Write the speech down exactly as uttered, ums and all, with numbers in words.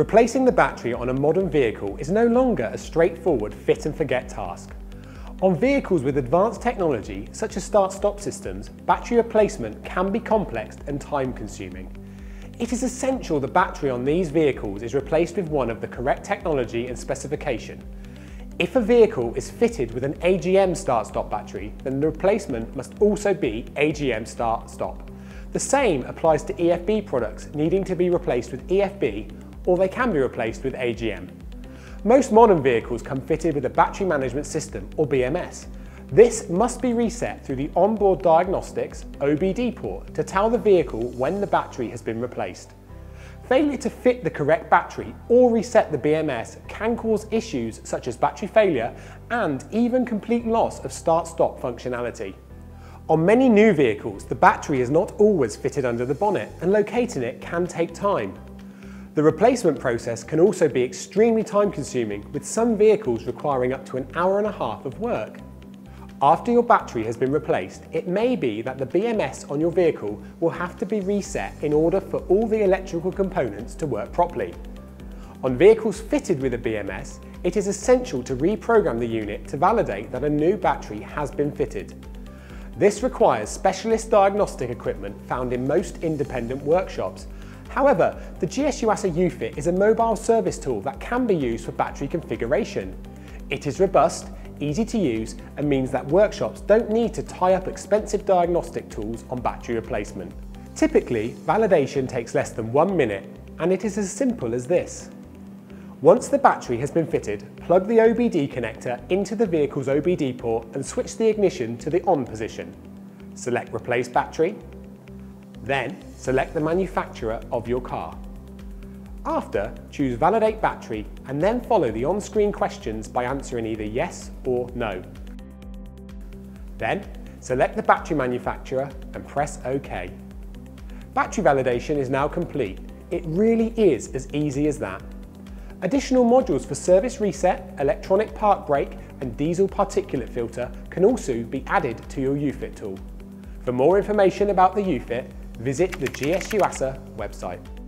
Replacing the battery on a modern vehicle is no longer a straightforward fit and forget task. On vehicles with advanced technology, such as start-stop systems, battery replacement can be complex and time-consuming. It is essential the battery on these vehicles is replaced with one of the correct technology and specification. If a vehicle is fitted with an A G M start-stop battery, then the replacement must also be A G M start-stop. The same applies to E F B products needing to be replaced with E F B, or they can be replaced with A G M. Most modern vehicles come fitted with a battery management system, or B M S. This must be reset through the onboard diagnostics O B D port to tell the vehicle when the battery has been replaced. Failure to fit the correct battery or reset the B M S can cause issues such as battery failure and even complete loss of start-stop functionality. On many new vehicles, the battery is not always fitted under the bonnet, and locating it can take time. The replacement process can also be extremely time-consuming, with some vehicles requiring up to an hour and a half of work. After your battery has been replaced, it may be that the B M S on your vehicle will have to be reset in order for all the electrical components to work properly. On vehicles fitted with a B M S, it is essential to reprogram the unit to validate that a new battery has been fitted. This requires specialist diagnostic equipment found in most independent workshops. However, the G S Yuasa Yu-Fit is a mobile service tool that can be used for battery configuration. It is robust, easy to use, and means that workshops don't need to tie up expensive diagnostic tools on battery replacement. Typically, validation takes less than one minute, and it is as simple as this. Once the battery has been fitted, plug the O B D connector into the vehicle's O B D port and switch the ignition to the on position. Select Replace Battery. Then, select the manufacturer of your car. After, choose Validate Battery and then follow the on-screen questions by answering either yes or no. Then, select the battery manufacturer and press OK. Battery validation is now complete. It really is as easy as that. Additional modules for service reset, electronic park brake and diesel particulate filter can also be added to your Yu-Fit tool. For more information about the Yu-Fit, visit the G S Yuasa website.